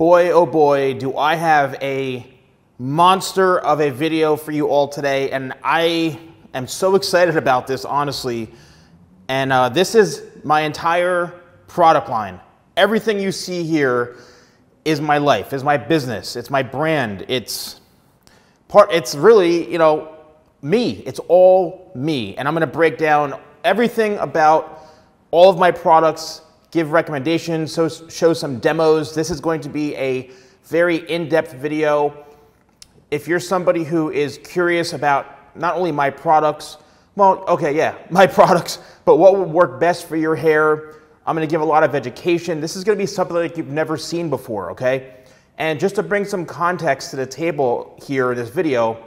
Boy, oh boy, do I have a monster of a video for you all today, and I am so excited about this, honestly. And this is my entire product line. Everything you see here is my life, is my business, it's my brand, it's really, you know, me. It's all me. And I'm gonna break down everything about all of my products, give recommendations, show some demos. This is going to be a very in-depth video. If you're somebody who is curious about not only my products, well, okay, yeah, my products, but what would work best for your hair, I'm gonna give a lot of education. This is gonna be something like you've never seen before, okay? And just to bring some context to the table here in this video,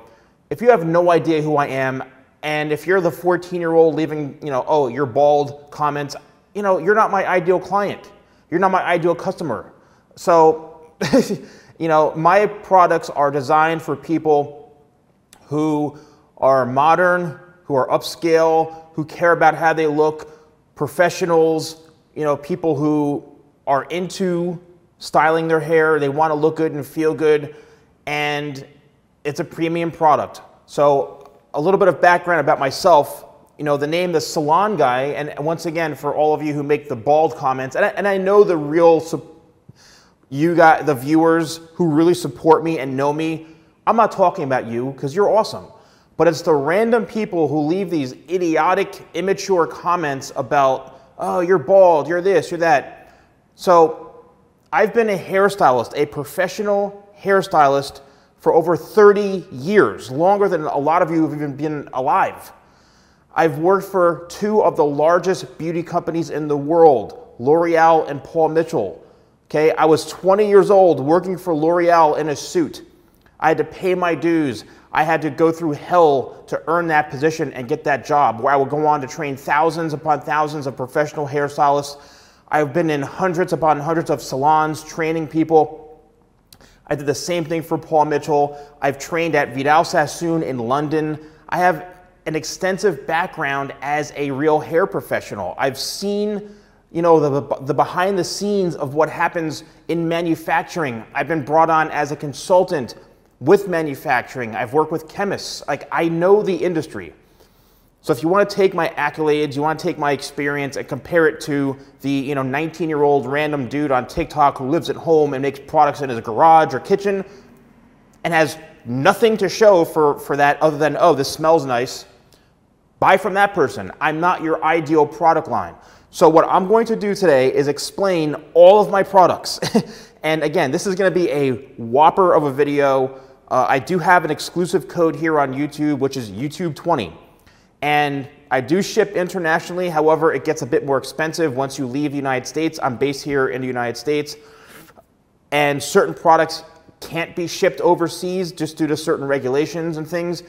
if you have no idea who I am, and if you're the 14-year-old leaving, you know, oh, you're bald comments, you know, you're not my ideal client. You're not my ideal customer. So, you know, my products are designed for people who are modern, who are upscale, who care about how they look, professionals, you know, people who are into styling their hair. They want to look good and feel good, and it's a premium product. So a little bit of background about myself. You know, the name, The Salon Guy, and once again, for all of you who make the bald comments, and I know the real, you guys, the viewers who really support me and know me, I'm not talking about you because you're awesome. But it's the random people who leave these idiotic, immature comments about, oh, you're bald, you're this, you're that. So I've been a hairstylist, a professional hairstylist for over 30 years, longer than a lot of you have even been alive. I've worked for two of the largest beauty companies in the world, L'Oreal and Paul Mitchell. Okay, I was 20 years old working for L'Oreal in a suit. I had to pay my dues. I had to go through hell to earn that position and get that job, where I would go on to train thousands upon thousands of professional hairstylists. I've been in hundreds upon hundreds of salons training people. I did the same thing for Paul Mitchell. I've trained at Vidal Sassoon in London. I have an extensive background as a real hair professional. I've seen, you know, the behind the scenes of what happens in manufacturing. I've been brought on as a consultant with manufacturing. I've worked with chemists. Like, I know the industry. So if you want to take my accolades, you want to take my experience and compare it to the, you know, 19-year-old random dude on TikTok who lives at home and makes products in his garage or kitchen and has nothing to show for that other than, oh, this smells nice. Buy from that person. I'm not your ideal product line. So what I'm going to do today is explain all of my products. And again, this is going to be a whopper of a video. I do have an exclusive code here on YouTube, which is YouTube20. And I do ship internationally. However, it gets a bit more expensive once you leave the United States. I'm based here in the United States. And certain products can't be shipped overseas just due to certain regulations and things.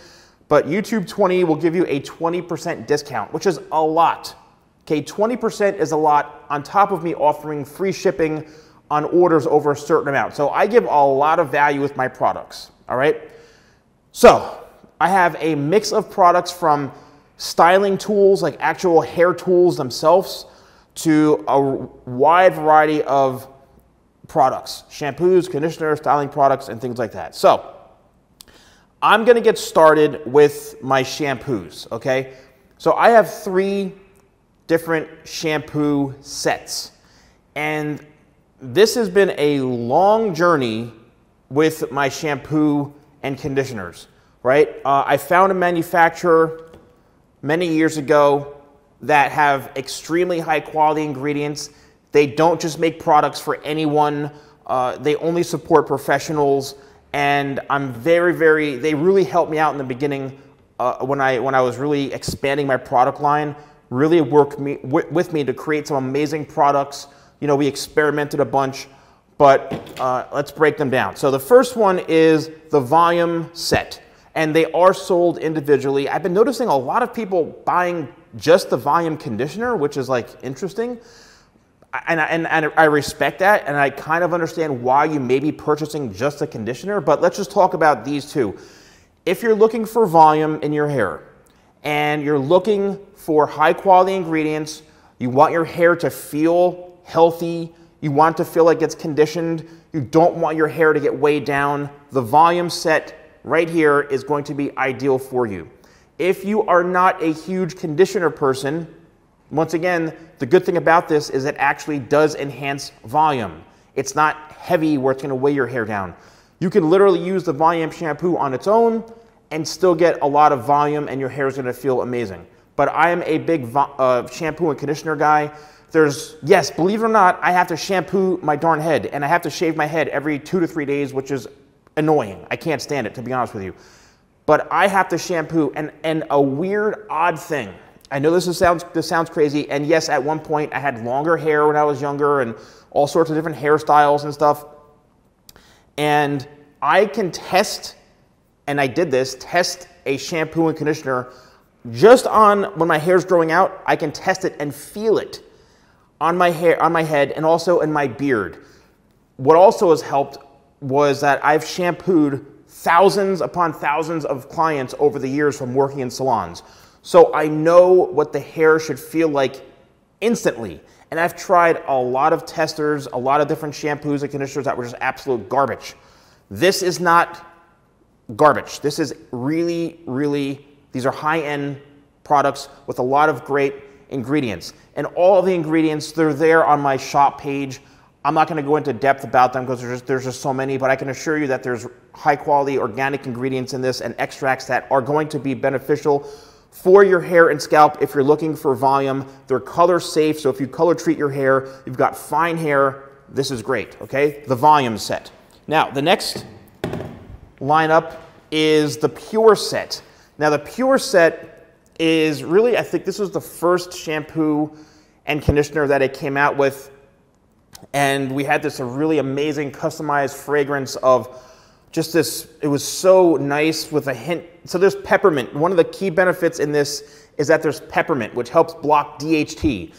But YouTube 20 will give you a 20% discount, which is a lot. Okay, 20% is a lot on top of me offering free shipping on orders over a certain amount. So I give a lot of value with my products, all right? So I have a mix of products from styling tools, like actual hair tools themselves, to a wide variety of products, shampoos, conditioners, styling products, and things like that. So I'm gonna get started with my shampoos, okay? So I have three different shampoo sets, and this has been a long journey with my shampoo and conditioners, right? I found a manufacturer many years ago that have extremely high quality ingredients. They don't just make products for anyone. They only support professionals. And I'm very, they really helped me out in the beginning when I was really expanding my product line, really worked with me to create some amazing products. You know, we experimented a bunch, but let's break them down. So the first one is the volume set, and they are sold individually. I've been noticing a lot of people buying just the volume conditioner, which is like interesting. And I respect that, and I kind of understand why you may be purchasing just a conditioner, but let's just talk about these two. If you're looking for volume in your hair and you're looking for high quality ingredients, you want your hair to feel healthy, you want it to feel like it's conditioned, You don't want your hair to get way down. The volume set right here is going to be ideal for you. If you are not a huge conditioner person, once again, the good thing about this is it actually does enhance volume. It's not heavy where it's going to weigh your hair down. You can literally use the volume shampoo on its own and still get a lot of volume and your hair is going to feel amazing. But I am a big shampoo and conditioner guy. Yes, believe it or not, I have to shampoo my darn head and I have to shave my head every 2 to 3 days, which is annoying. I can't stand it, to be honest with you. But I have to shampoo, and a weird, odd thing. I know this sounds crazy, and yes, at one point I had longer hair when I was younger and all sorts of different hairstyles and stuff. And I can test, and I did this, test a shampoo and conditioner just on when my hair's growing out. I can test it and feel it on my hair, on my head, and also in my beard. What also has helped was that I've shampooed thousands upon thousands of clients over the years from working in salons. So I know what the hair should feel like instantly. And I've tried a lot of testers, a lot of different shampoos and conditioners that were just absolute garbage. This is not garbage. This is really, really, these are high-end products with a lot of great ingredients. And all the ingredients, they're there on my shop page. I'm not going to go into depth about them because there's just so many, but I can assure you that there's high-quality organic ingredients in this and extracts that are going to be beneficial for your hair and scalp if you're looking for volume. They're color safe, so if you color treat your hair, you've got fine hair, this is great, okay? The volume set. Now, the next lineup is the Pure Set. Now, the Pure Set is really, I think this was the first shampoo and conditioner that it came out with, and we had this really amazing customized fragrance of just this, it was so nice with a hint. So there's peppermint. One of the key benefits in this is that there's peppermint, which helps block DHT.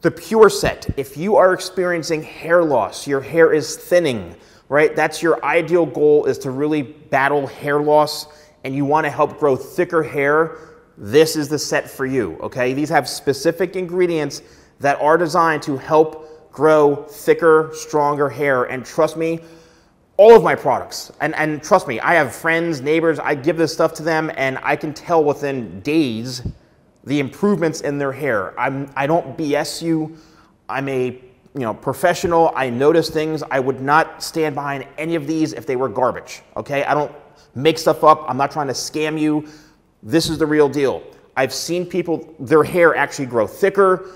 The Pure Set, if you are experiencing hair loss, your hair is thinning, right? That's your ideal goal, is to really battle hair loss and you want to help grow thicker hair. This is the set for you, okay? These have specific ingredients that are designed to help grow thicker, stronger hair. And trust me, all of my products, and trust me, I have friends, neighbors, I give this stuff to them and I can tell within days the improvements in their hair. I don't BS you. I'm a professional. I notice things. I would not stand behind any of these if they were garbage, okay? I don't make stuff up. I'm not trying to scam you. This is the real deal. I've seen people, their hair actually grow thicker.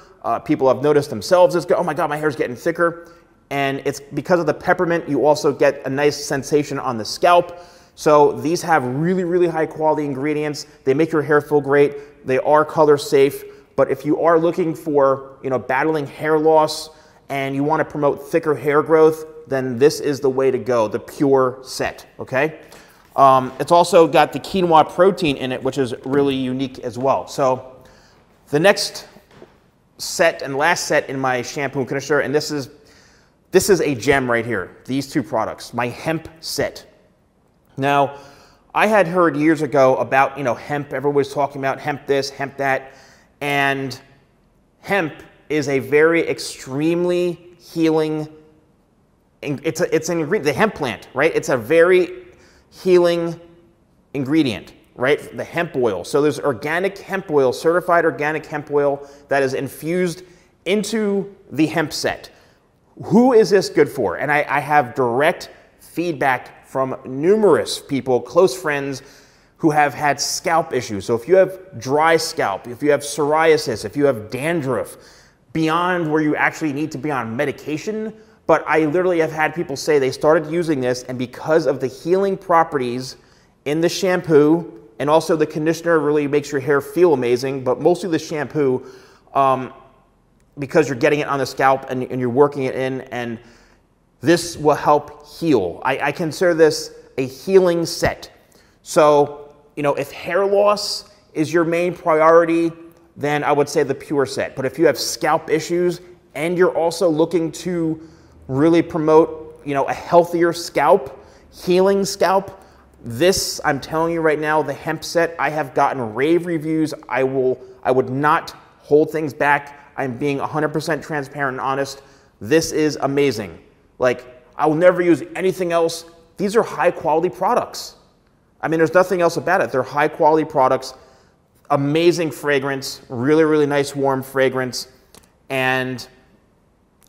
People have noticed themselves, oh my God, my hair's getting thicker. And it's because of the peppermint, you also get a nice sensation on the scalp. So these have really, really high quality ingredients. They make your hair feel great. They are color safe. But if you are looking for, battling hair loss and you want to promote thicker hair growth, then this is the way to go, the Pure Set, okay? It's also got the quinoa protein in it, which is really unique as well. So the next set and last set in my shampoo and conditioner, and this is a gem right here, these two products, my Hemp Set. Now, I had heard years ago about, hemp. Everybody's talking about hemp this, hemp that. And hemp is a very extremely healing, it's an ingredient, the hemp plant, right? It's a very healing ingredient, right? The hemp oil. So there's organic hemp oil, certified organic hemp oil that is infused into the Hemp Set. Who is this good for? And I have direct feedback from numerous people, close friends, who have had scalp issues. So if you have dry scalp, if you have psoriasis, if you have dandruff, beyond where you actually need to be on medication, but I literally have had people say they started using this, and because of the healing properties in the shampoo, and also the conditioner really makes your hair feel amazing, but mostly the shampoo, because you're getting it on the scalp and you're working it in, and this will help heal. I consider this a healing set. So, if hair loss is your main priority, then I would say the Pure Set. But if you have scalp issues and you're also looking to really promote, a healthier scalp, healing scalp, this, I'm telling you right now, the Hemp Set, I have gotten rave reviews. I would not hold things back. I'm being 100% transparent and honest. This is amazing. Like, I will never use anything else. These are high quality products. I mean, there's nothing else about it. They're high quality products, amazing fragrance, really, really nice warm fragrance. And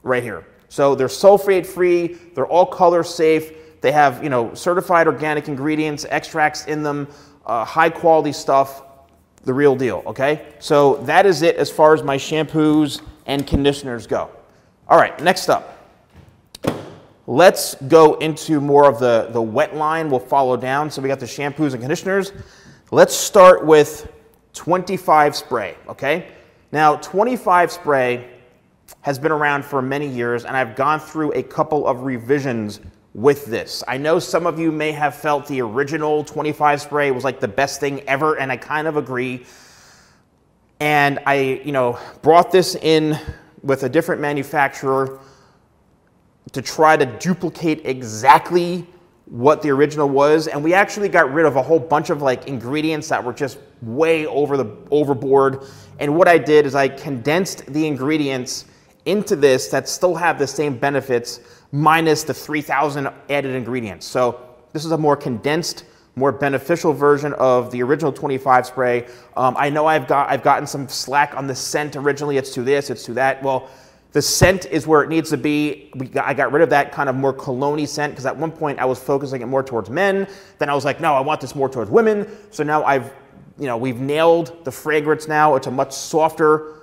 right here. So they're sulfate free, they're all color safe. They have, you know, certified organic ingredients, extracts in them, high quality stuff, the real deal, okay? So that is it as far as my shampoos and conditioners go. All right, next up. Let's go into more of the wet line. We'll follow down. So we got the shampoos and conditioners. Let's start with 25 spray, okay? Now, 25 spray has been around for many years, and I've gone through a couple of revisions with this. I know some of you may have felt the original 25 spray was like the best thing ever, and I kind of agree. And I, you know, brought this in with a different manufacturer to try to duplicate exactly what the original was, and we actually got rid of a whole bunch of like ingredients that were just way overboard. And what I did is I condensed the ingredients into this that still have the same benefits minus the 3,000 added ingredients. So this is a more condensed, more beneficial version of the original 25 spray. I know I've gotten some slack on the scent originally. It's to this, it's to that. Well, the scent is where it needs to be. I got rid of that kind of more cologne-y scent because at one point I was focusing it more towards men. Then I was like, no, I want this more towards women. So now we've nailed the fragrance now. It's a much softer,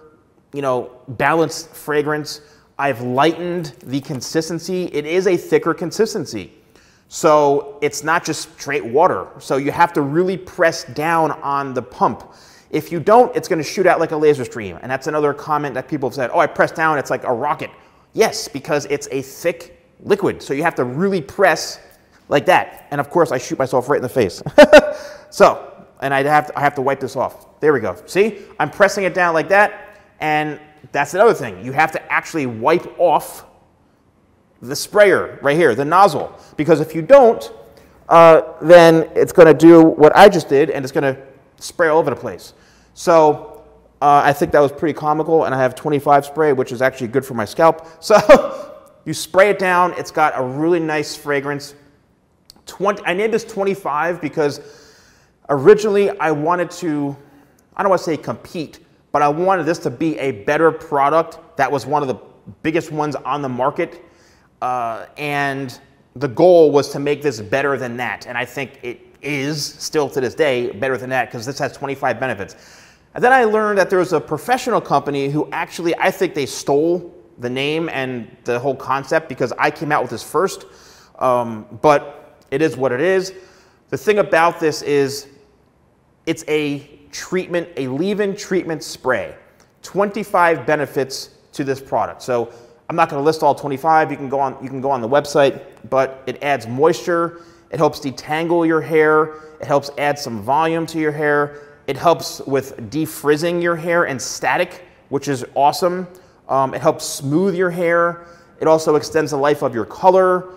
you know, balanced fragrance. I've lightened the consistency. It is a thicker consistency. So it's not just straight water. So you have to really press down on the pump. If you don't, it's going to shoot out like a laser stream. And that's another comment that people have said, oh, I pressed down, it's like a rocket. Yes, because it's a thick liquid. So you have to really press like that. And of course, I shoot myself right in the face. So, and I have to wipe this off. There we go. See, I'm pressing it down like that. And that's another thing. You have to actually wipe off the sprayer right here, the nozzle. Because if you don't, then it's going to do what I just did, and it's going to spray all over the place. So I think that was pretty comical, and I have 25 spray, which is actually good for my scalp. So you spray it down. It's got a really nice fragrance. I named this 25 because originally I wanted to, I don't want to say compete, but I wanted this to be a better product. That was one of the biggest ones on the market. And the goal was to make this better than that. And I think it is still to this day better than that because this has 25 benefits. And then I learned that there was a professional company who actually, I think they stole the name and the whole concept because I came out with this first, but it is what it is. The thing about this is it's a treatment, a leave-in treatment spray. 25 benefits to this product. So I'm not going to list all 25. You can go on the website, but it adds moisture. It helps detangle your hair. It helps add some volume to your hair. It helps with defrizzing your hair and static, which is awesome. It helps smooth your hair. It also extends the life of your color.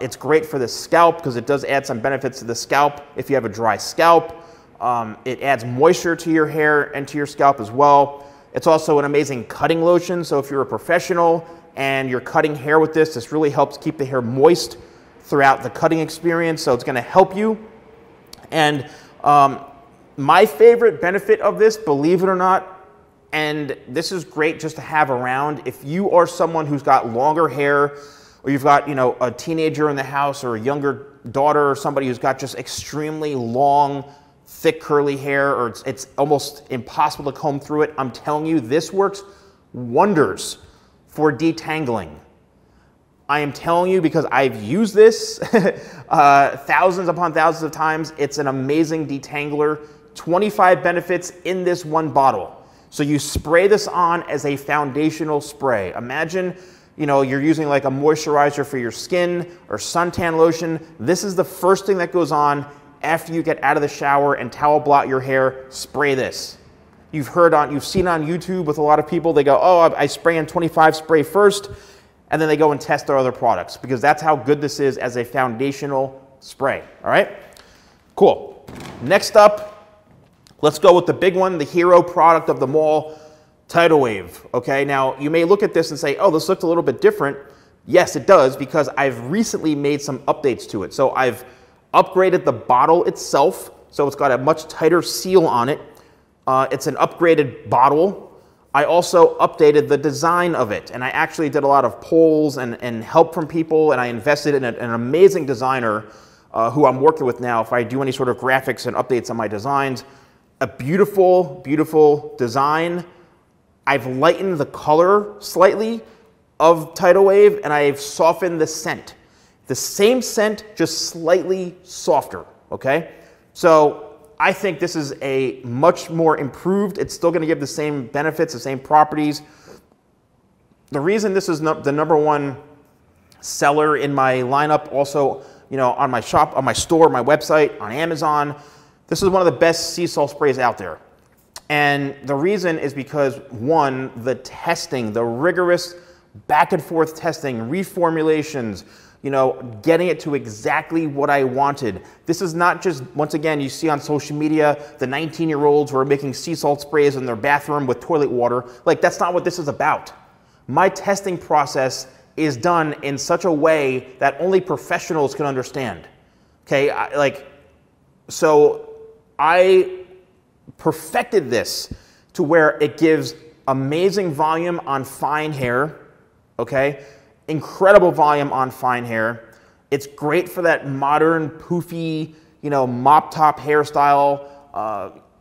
It's great for the scalp because it does add some benefits to the scalp if you have a dry scalp. It adds moisture to your hair and to your scalp as well. It's also an amazing cutting lotion. So if you're a professional and you're cutting hair with this, this really helps keep the hair moist throughout the cutting experience, so it's going to help you. And my favorite benefit of this, believe it or not, and this is great just to have around, if you are someone who's got longer hair, or you've got, you know, a teenager in the house or a younger daughter or somebody who's got just extremely long, thick, curly hair, or it's almost impossible to comb through it, I'm telling you, this works wonders for detangling. I am telling you because I've used this thousands upon thousands of times. It's an amazing detangler. 25 benefits in this one bottle. So you spray this on as a foundational spray. Imagine, you know, you're using like a moisturizer for your skin or suntan lotion. This is the first thing that goes on after you get out of the shower and towel blot your hair. Spray this. You've seen on YouTube with a lot of people, they go, oh, I spray in 25 spray first. And then they go and test their other products because that's how good this is as a foundational spray. All right, cool. Next up, let's go with the big one, the hero product of them all, Tidal Wave. Okay, now you may look at this and say, oh, this looks a little bit different, Yes, it does, because I've recently made some updates to it. So I've upgraded the bottle itself, so it's got a much tighter seal on it. It's an upgraded bottle. I also updated the design of it, and I actually did a lot of polls and help from people, and I invested in an amazing designer who I'm working with now if I do any sort of graphics and updates on my designs. A beautiful, beautiful design. I've lightened the color slightly of Tidal Wave, and I've softened the scent. The same scent, just slightly softer, okay? So I think this is a much more improved, it's still gonna give the same benefits, the same properties. The reason this is the number one seller in my lineup, also, you know, on my shop, on my store, my website, on Amazon, this is one of the best sea salt sprays out there. And the reason is because, one, the testing, the rigorous back and forth testing, reformulations, you know, getting it to exactly what I wanted. This is not just, once again, you see on social media, the 19-year-olds who are making sea salt sprays in their bathroom with toilet water. Like, that's not what this is about. My testing process is done in such a way that only professionals can understand. Okay, so I perfected this to where it gives amazing volume on fine hair, okay? Incredible volume on fine hair. It's great for that modern, poofy, you know, mop top hairstyle.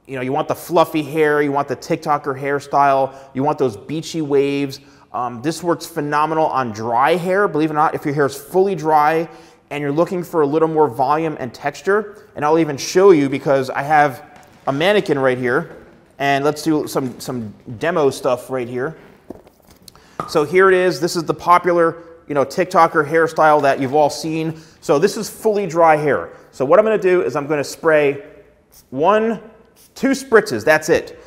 You know, you want the fluffy hair, you want the TikToker hairstyle, you want those beachy waves. This works phenomenal on dry hair. Believe it or not, if your hair is fully dry and you're looking for a little more volume and texture, and I'll even show you because I have a mannequin right here, and let's do some demo stuff right here. So here it is. This is the popular, you know, TikToker hairstyle that you've all seen. So this is fully dry hair. So what I'm going to do is I'm going to spray 1, 2 spritzes. That's it.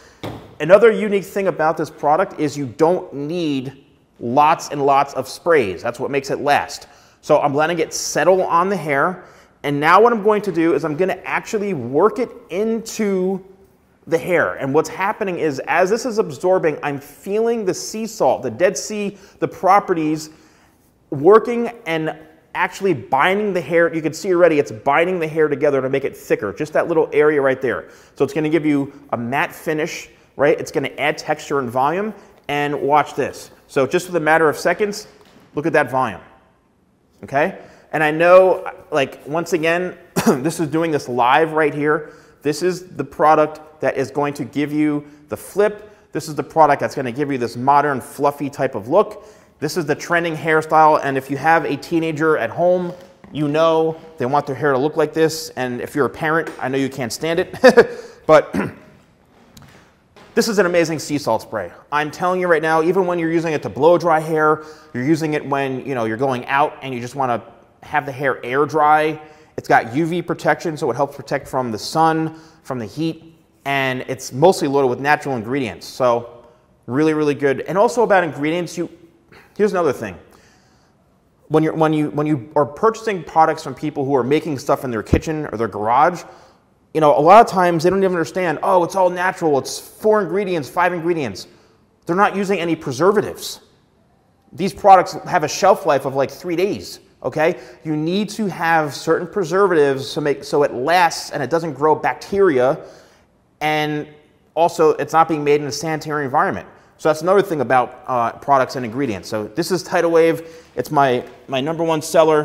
Another unique thing about this product is you don't need lots and lots of sprays. That's what makes it last. So I'm letting it settle on the hair. And now what I'm going to do is I'm going to actually work it into the hair. And what's happening is as this is absorbing, I'm feeling the sea salt, the Dead Sea, the properties working and actually binding the hair. You can see already it's binding the hair together to make it thicker, just that little area right there. So it's going to give you a matte finish, right? It's going to add texture and volume. And watch this. So just with a matter of seconds, look at that volume, okay? And I know, like, once again, this is doing this live right here. This is the product that is going to give you the flip. This is the product that's going to give you this modern, fluffy type of look. This is the trending hairstyle. And if you have a teenager at home, you know they want their hair to look like this. And if you're a parent, I know you can't stand it. But this is an amazing sea salt spray. I'm telling you right now, even when you're using it to blow dry hair, you're using it when, you know, you're going out and you just want to have the hair air dry. It's got UV protection, so it helps protect from the sun, from the heat, and it's mostly loaded with natural ingredients. So really, really good. And also about ingredients, here's another thing. When you are purchasing products from people who are making stuff in their kitchen or their garage, you know, a lot of times they don't even understand, oh, it's all natural, it's 4 ingredients, 5 ingredients. They're not using any preservatives. These products have a shelf life of like 3 days. Okay, you need to have certain preservatives to make so it lasts and it doesn't grow bacteria, and also it's not being made in a sanitary environment. So that's another thing about products and ingredients. So this is Tidal Wave. It's my number one seller,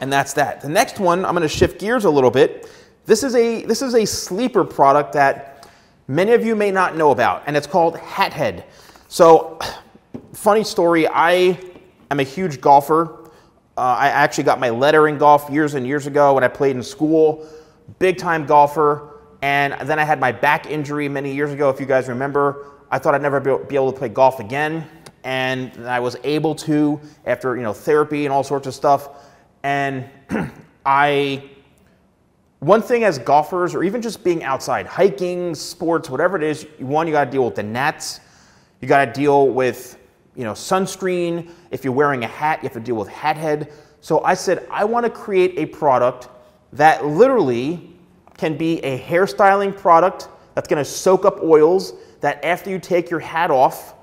and that's that. The next one, I'm going to shift gears a little bit. This is a sleeper product that many of you may not know about, and it's called Hat Head. So, funny story. I am a huge golfer. I actually got my letter in golf years and years ago when I played in school, big time golfer. And then I had my back injury many years ago. If you guys remember, I thought I'd never be able to play golf again. And I was able to after, you know, therapy and all sorts of stuff. And one thing as golfers, or even just being outside, hiking, sports, whatever it is, one, you got to deal with the gnats. You got to deal with, you know, sunscreen. If you're wearing a hat, you have to deal with hat head. So I said, I want to create a product that literally can be a hairstyling product that's going to soak up oils, that after you take your hat off,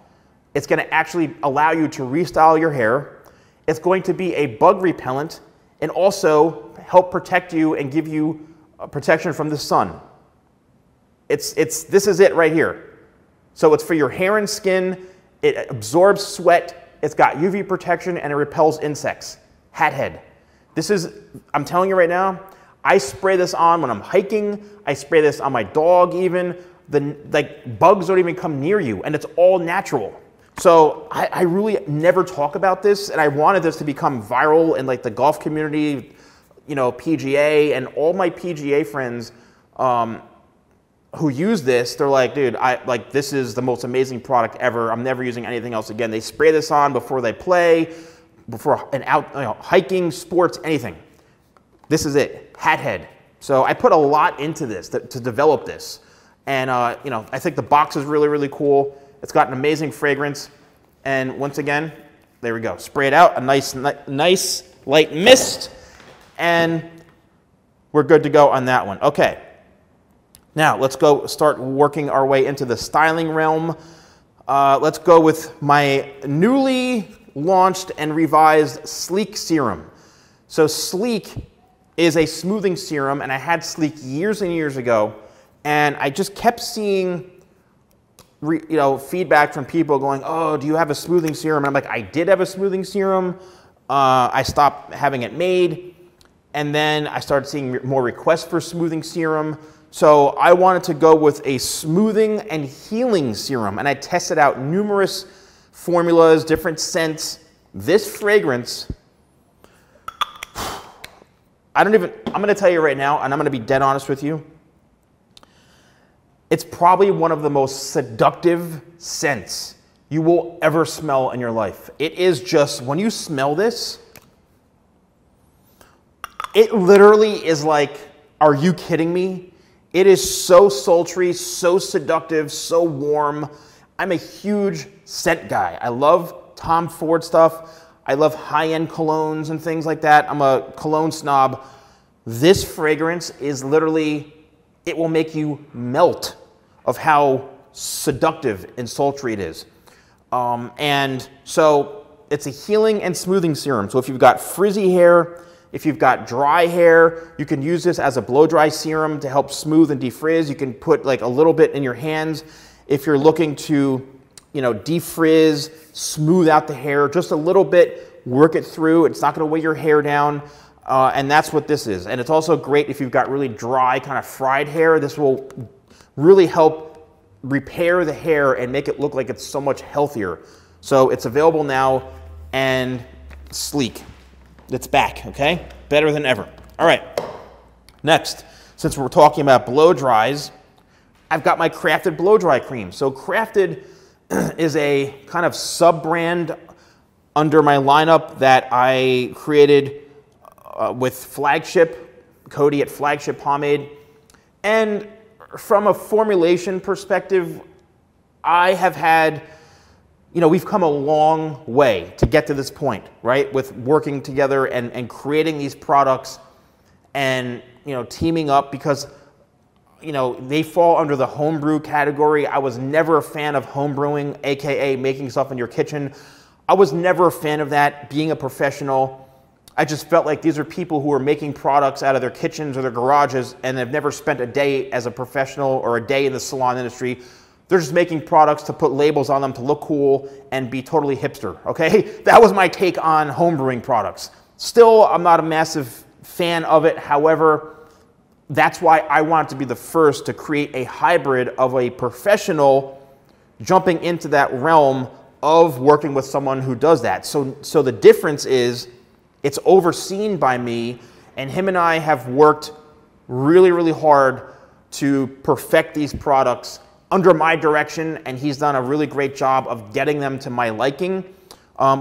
it's going to actually allow you to restyle your hair. It's going to be a bug repellent and also help protect you and give you protection from the sun. This is it right here. So it's for your hair and skin. It absorbs sweat. It's got UV protection and it repels insects. Hat head. This is, I'm telling you right now, I spray this on when I'm hiking. I spray this on my dog even. Like bugs don't even come near you, and it's all natural. So I really never talk about this, and I wanted this to become viral in like the golf community, you know, PGA, and all my PGA friends who use this, they're like, dude, this is the most amazing product ever. I'm never using anything else again. They spray this on before they play, before an out, you know, hiking, sports, anything. This is it, hat head. So I put a lot into this to develop this. And you know, I think the box is really, really cool. It's got an amazing fragrance. And once again, there we go. Spray it out, a nice light mist, and we're good to go on that one. Okay, now let's go start working our way into the styling realm. Let's go with my newly launched and revised Sleek Serum. So Sleek is a smoothing serum, and I had Sleek years and years ago, and I just kept seeing feedback from people going, oh, do you have a smoothing serum? And I'm like, I did have a smoothing serum. I stopped having it made. And then I started seeing more requests for smoothing serum. So I wanted to go with a smoothing and healing serum. And I tested out numerous formulas, different scents. This fragrance, I'm gonna tell you right now, and I'm gonna be dead honest with you, it's probably one of the most seductive scents you will ever smell in your life. It is just, when you smell this, it literally is like, are you kidding me? It is so sultry, so seductive, so warm. I'm a huge scent guy. I love Tom Ford stuff. I love high-end colognes and things like that. I'm a cologne snob. This fragrance is literally, it will make you melt of how seductive and sultry it is. And so it's a healing and smoothing serum. So if you've got frizzy hair, if you've got dry hair, you can use this as a blow-dry serum to help smooth and defrizz. You can put like a little bit in your hands if you're looking to, you know, defrizz, smooth out the hair, just a little bit, work it through. It's not going to weigh your hair down. And that's what this is. And it's also great if you've got really dry, kind of fried hair. This will really help repair the hair and make it look like it's so much healthier. So it's available now, and Sleek. It's back, okay? Better than ever. All right, next, since we're talking about blow dries, I've got my Crafted blow dry cream. So Crafted is a kind of sub-brand under my lineup that I created with Flagship, Cody at Flagship Pomade. And from a formulation perspective, I have had, you know, we've come a long way to get to this point, right? With working together and creating these products and, you know, teaming up, because, you know, they fall under the homebrew category. I was never a fan of homebrewing, AKA making stuff in your kitchen. I was never a fan of that, being a professional. I just felt like these are people who are making products out of their kitchens or their garages and have never spent a day as a professional or a day in the salon industry. They're just making products to put labels on them to look cool and be totally hipster, okay? That was my take on homebrewing products. Still, I'm not a massive fan of it. However, that's why I wanted to be the first to create a hybrid of a professional jumping into that realm of working with someone who does that. So the difference is, it's overseen by me, and him and I have worked really, really hard to perfect these products under my direction, and he's done a really great job of getting them to my liking.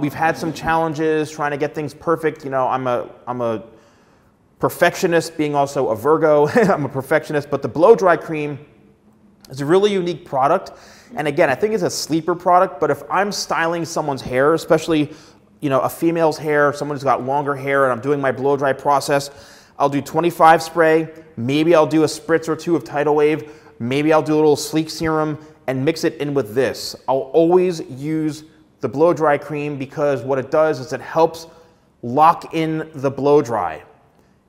We've had some challenges trying to get things perfect. You know, I'm a perfectionist, being also a Virgo. I'm a perfectionist, but the blow dry cream is a really unique product. And again, I think it's a sleeper product, but if I'm styling someone's hair, especially, you know, a female's hair, someone who's got longer hair, and I'm doing my blow dry process, I'll do 25 spray, maybe I'll do a spritz or two of Tidal Wave, maybe I'll do a little Sleek Serum and mix it in with this. I'll always use the blow dry cream because what it does is it helps lock in the blow dry.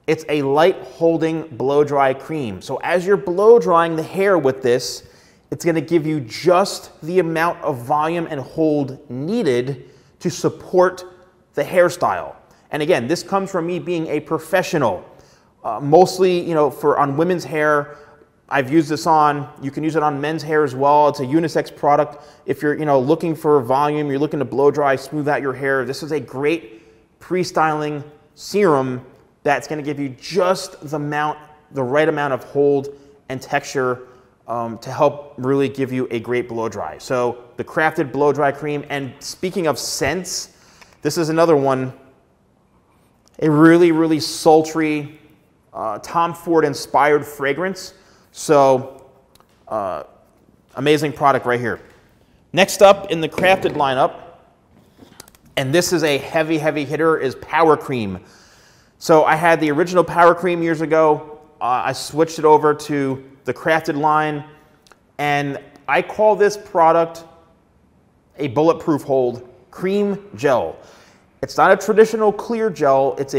It's a light holding blow dry cream. So as you're blow drying the hair with this, it's gonna give you just the amount of volume and hold needed to support the hairstyle. And again, this comes from me being a professional. Mostly, you know, on women's hair, I've used this on. You can use it on men's hair as well. It's a unisex product. If you're, you know, looking for volume, you're looking to blow dry, smooth out your hair, this is a great pre-styling serum that's going to give you just the right amount of hold and texture to help really give you a great blow dry. So the crafted blow dry cream. And speaking of scents, this is another one, a really, really sultry Tom Ford inspired fragrance. So amazing product right here. Next up in the crafted lineup, and this is a heavy, heavy hitter, is Power Cream. So I had the original Power Cream years ago. I switched it over to the crafted line, and I call this product a bulletproof hold cream gel. It's not a traditional clear gel. It's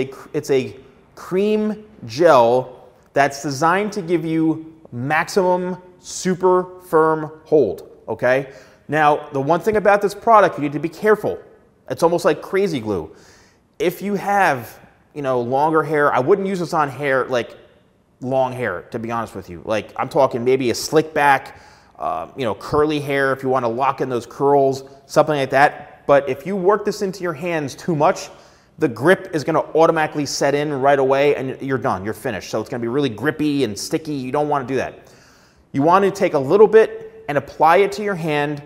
a cream gel that's designed to give you maximum super firm hold, okay? Now, the one thing about this product, you need to be careful. It's almost like crazy glue. If you have, you know, longer hair, I wouldn't use this on hair, like long hair, to be honest with you. Like, I'm talking maybe a slick back, you know, curly hair, if you want to lock in those curls, something like that. But if you work this into your hands too much, the grip is going to automatically set in right away and you're done, you're finished. So it's going to be really grippy and sticky. You don't want to do that. You want to take a little bit and apply it to your hand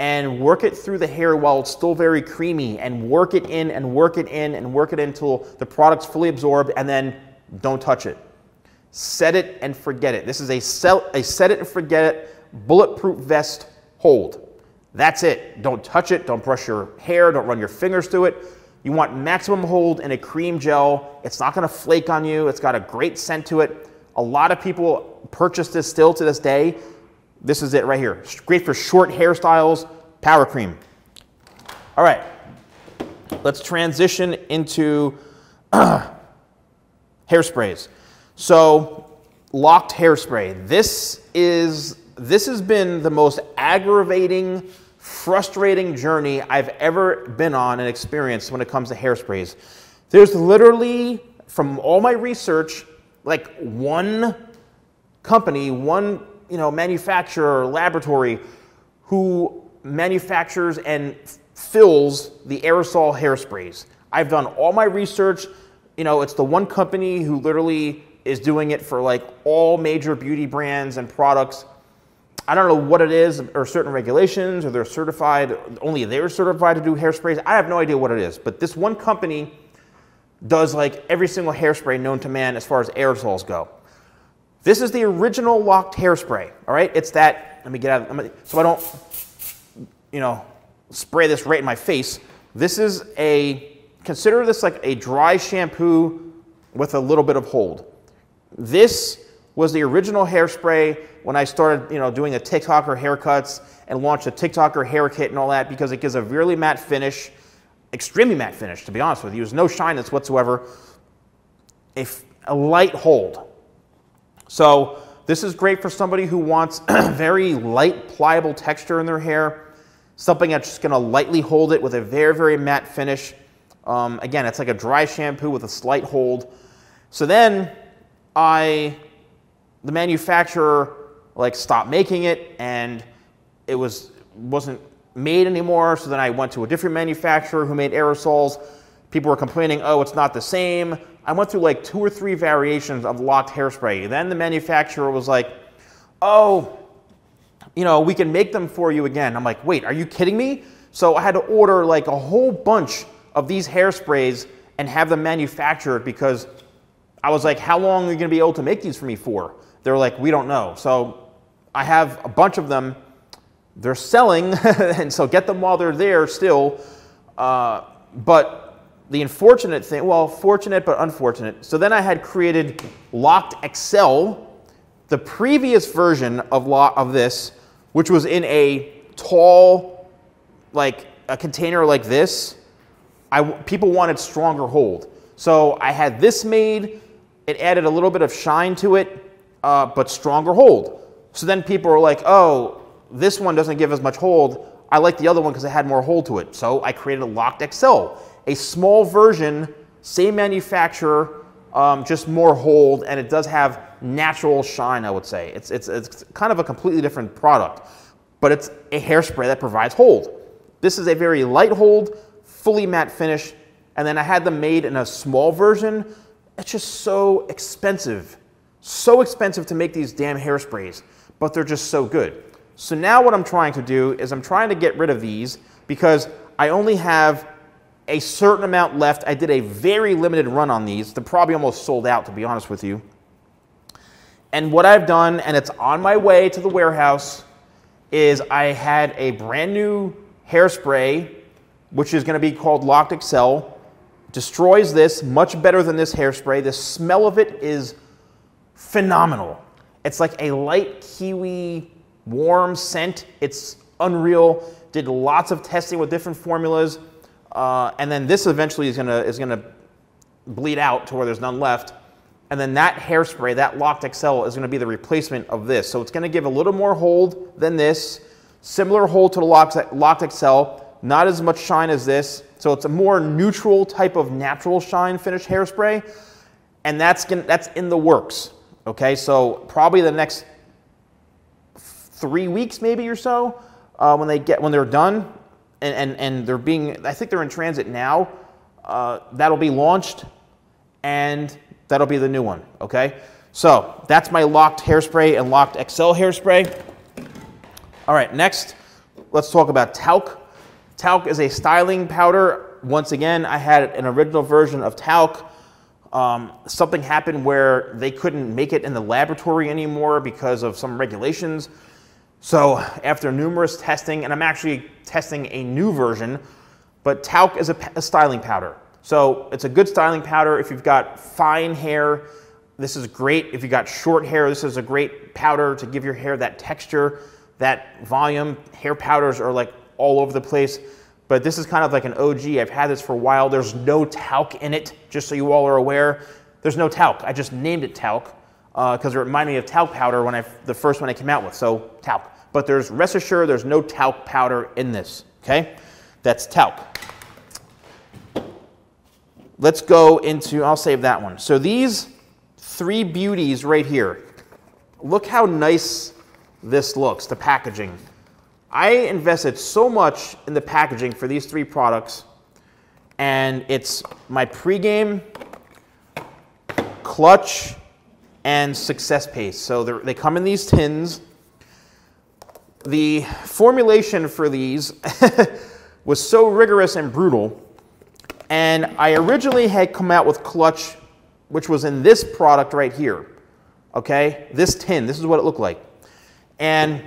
and work it through the hair while it's still very creamy, and work it in and work it in and work it in until the product's fully absorbed, and then don't touch it. Set it and forget it. This is a set it and forget it bulletproof vest hold. That's it. Don't touch it. Don't brush your hair. Don't run your fingers through it. You want maximum hold in a cream gel. It's not going to flake on you. It's got a great scent to it. A lot of people purchase this still to this day. This is it right here. Great for short hairstyles, Power Cream. All right, let's transition into hairsprays. So, locked hairspray. This has been the most aggravating, frustrating journey I've ever been on and experienced when it comes to hairsprays. There's literally, from all my research, like one company, you know, manufacturer or laboratory who manufactures and fills the aerosol hairsprays. I've done all my research. You know, it's the one company who literally is doing it for like all major beauty brands and products. I don't know what it is, or certain regulations, or they're certified, only they're certified to do hairsprays. I have no idea what it is, but this one company does like every single hairspray known to man as far as aerosols go. This is the original locked hairspray, all right? It's that, let me get out of it, so I don't, you know, spray this right in my face. This is consider this like a dry shampoo with a little bit of hold. This was the original hairspray when I started, you know, doing the TikToker haircuts and launched a TikToker hair kit and all that, because it gives a really matte finish, extremely matte finish, to be honest with you. There's no shyness whatsoever, a light hold. So this is great for somebody who wants very light, pliable texture in their hair, something that's just going to lightly hold it with a very, very matte finish. Again, it's like a dry shampoo with a slight hold. So then the manufacturer like stopped making it, and it wasn't made anymore. So then I went to a different manufacturer who made aerosols. People were complaining, oh, it's not the same. I went through like 2 or 3 variations of locked hairspray. Then the manufacturer was like, oh, you know, we can make them for you again. I'm like, wait, are you kidding me? So I had to order like a whole bunch of these hairsprays and have them manufactured, because I was like, how long are you going to be able to make these for me for? They're like, we don't know. So I have a bunch of them. They're selling, and so get them while they're there still. But the unfortunate thing, well, fortunate but unfortunate. So then I had created Locked Excel, the previous version of this, which was in a tall, like a container like this, people wanted stronger hold. So I had this made. It added a little bit of shine to it, but stronger hold. So then people were like, oh, this one doesn't give as much hold. I like the other one because it had more hold to it. So I created a Locked XL, a small version, same manufacturer, just more hold, and it does have natural shine, I would say. It's kind of a completely different product, but it's a hairspray that provides hold. This is a very light hold, fully matte finish, and then I had them made in a small version. It's just so expensive to make these damn hairsprays, but they're just so good. So now what I'm trying to do is I'm trying to get rid of these because I only have a certain amount left. I did a very limited run on these. They're probably almost sold out, to be honest with you. And what I've done, and it's on my way to the warehouse, is I had a brand new hairspray, which is going to be called Locked XL. Destroys this, much better than this hairspray. The smell of it is phenomenal. It's like a light kiwi warm scent. It's unreal. Did lots of testing with different formulas. And then this eventually is gonna bleed out to where there's none left. And then that hairspray, that Locked XL, is gonna be the replacement of this. So it's gonna give a little more hold than this. Similar hold to the Locked XL. Not as much shine as this. So it's a more neutral type of natural shine finish hairspray. And that's in the works. Okay, so probably the next 3 weeks maybe or so, when they're done, and they're being, I think they're in transit now, that'll be launched, and that'll be the new one, okay? So that's my Locked hairspray and Locked XL hairspray. All right, next, let's talk about talc. Talc is a styling powder. Once again, I had an original version of talc. Something happened where they couldn't make it in the laboratory anymore because of some regulations. So after numerous testing, and I'm actually testing a new version, but talc is a styling powder. So it's a good styling powder if you've got fine hair. This is great. If you've got short hair, this is a great powder to give your hair that texture, that volume. Hair powders are like all over the place, but this is kind of like an OG. I've had this for a while. There's no talc in it, just so you all are aware. There's no talc. I just named it talc because it reminded me of talc powder when the first one I came out with, so talc. But there's, rest assured, there's no talc powder in this, okay? That's talc. Let's go into, I'll save that one. So these three beauties right here, look how nice this looks, the packaging. I invested so much in the packaging for these three products, and it's my Pregame, Clutch, and Success Paste. So they come in these tins. The formulation for these was so rigorous and brutal, and I originally had come out with Clutch, which was in this product right here, okay? This tin, this is what it looked like. And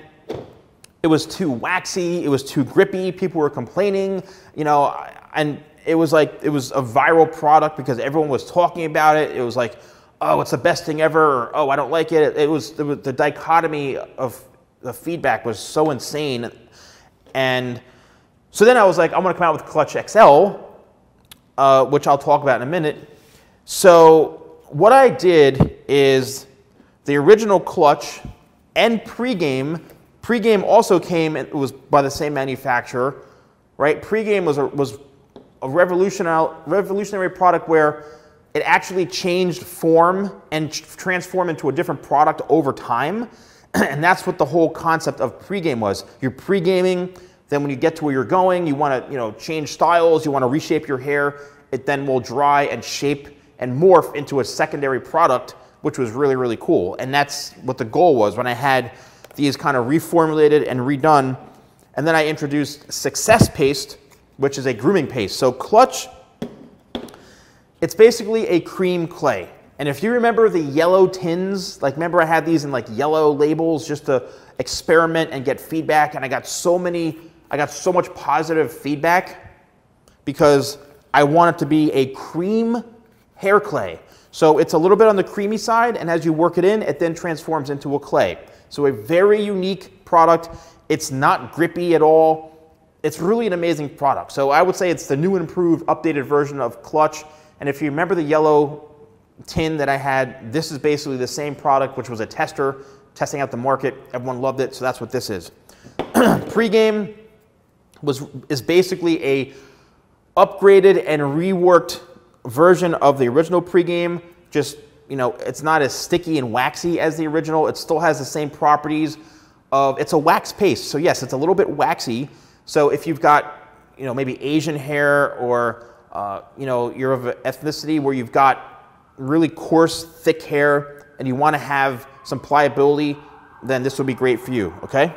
it was too waxy, it was too grippy, people were complaining, you know, and it was like, it was a viral product because everyone was talking about it. It was like, oh, it's the best thing ever, or oh, I don't like it. It was the dichotomy of the feedback was so insane. And so then I was like, I'm gonna come out with Clutch XL, which I'll talk about in a minute. So what I did is the original Clutch and Pregame. Pregame also came, it was by the same manufacturer, right? Pregame was a revolutionary product where it actually changed form and transformed into a different product over time. And that's what the whole concept of Pregame was. You're pre-gaming, then when you get to where you're going, you want to, you know, change styles, you want to reshape your hair. It then will dry and shape and morph into a secondary product, which was really, really cool. And that's what the goal was when I had these kind of reformulated and redone. And then I introduced Success Paste, which is a grooming paste. So Clutch, it's basically a cream clay. And if you remember the yellow tins, like remember I had these in like yellow labels just to experiment and get feedback. And I got so much positive feedback because I want it to be a cream hair clay. So it's a little bit on the creamy side, and as you work it in, it then transforms into a clay. So a very unique product. It's not grippy at all. It's really an amazing product. So I would say it's the new, improved, updated version of Clutch. And if you remember the yellow tin that I had, this is basically the same product, which was a tester testing out the market. Everyone loved it, so that's what this is. Pre-game is basically a upgraded and reworked version of the original Pre-game. Just, you know, it's not as sticky and waxy as the original. It still has the same properties of, it's a wax paste. So yes, it's a little bit waxy. So if you've got, you know, maybe Asian hair or, you know, you're of an ethnicity where you've got really coarse, thick hair and you want to have some pliability, then this would be great for you, okay?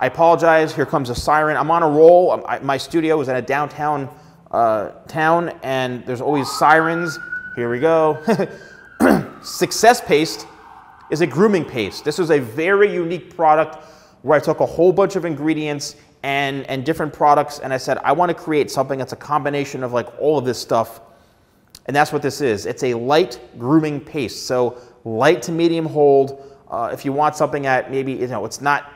I apologize, here comes a siren. I'm on a roll. My studio is in a downtown town and there's always sirens. Here we go. Success Paste is a grooming paste. This is a very unique product where I took a whole bunch of ingredients and different products and I said, I want to create something that's a combination of like all of this stuff. And that's what this is. It's a light grooming paste. So light to medium hold. If you want something that maybe, you know, it's not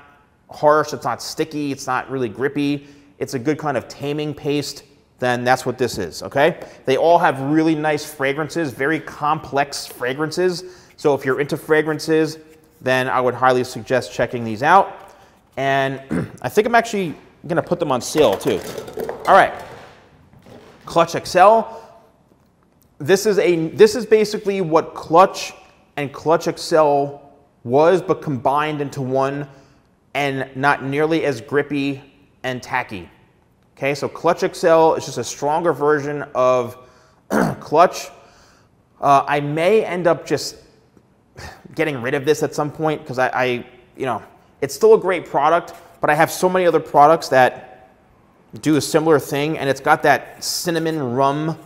harsh, it's not sticky, it's not really grippy, it's a good kind of taming paste, then that's what this is, okay? They all have really nice fragrances, very complex fragrances. So if you're into fragrances, then I would highly suggest checking these out. And I think I'm actually gonna put them on sale too. All right, Clutch XL. This is basically what Clutch and Clutch XL was, but combined into one and not nearly as grippy and tacky. Okay, so Clutch XL is just a stronger version of Clutch. I may end up just getting rid of this at some point because I, you know, it's still a great product, but I have so many other products that do a similar thing, and it's got that cinnamon rum,